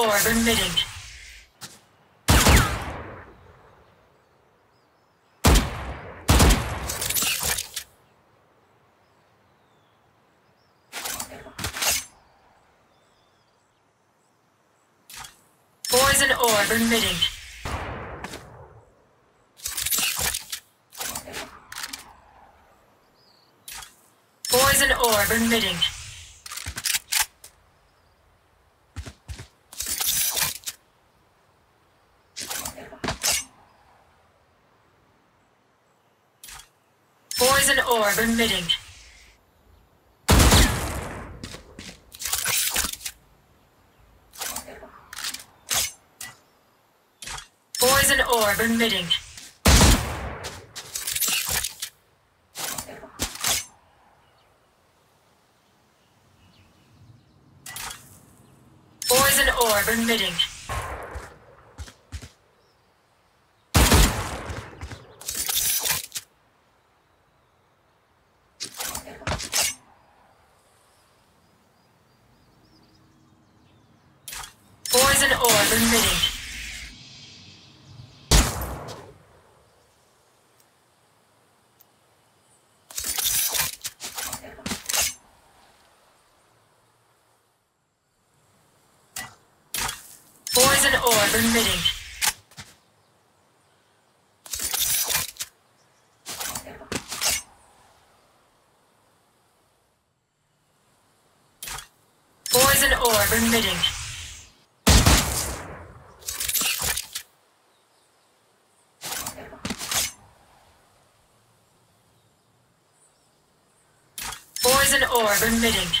Orb emitting. Poison orb emitting. Poison orb emitting. Poison orb emitting. Poison orb emitting. Poison orb emitting. Poison orb emitting. Poison orb emitting. Poison orb emitting. Poison orb emitting. Poison orb emitting. Poison orb emitting.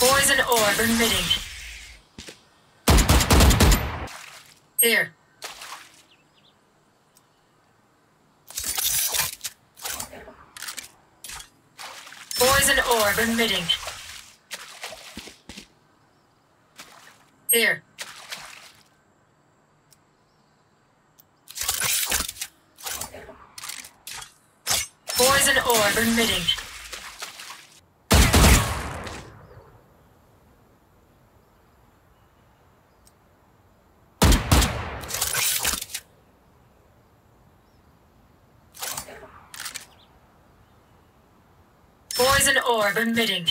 Poison orb emitting. Here. Poison orb emitting. Here. Poison orb emitting. Poison orb emitting.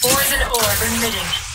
Poison orb emitting.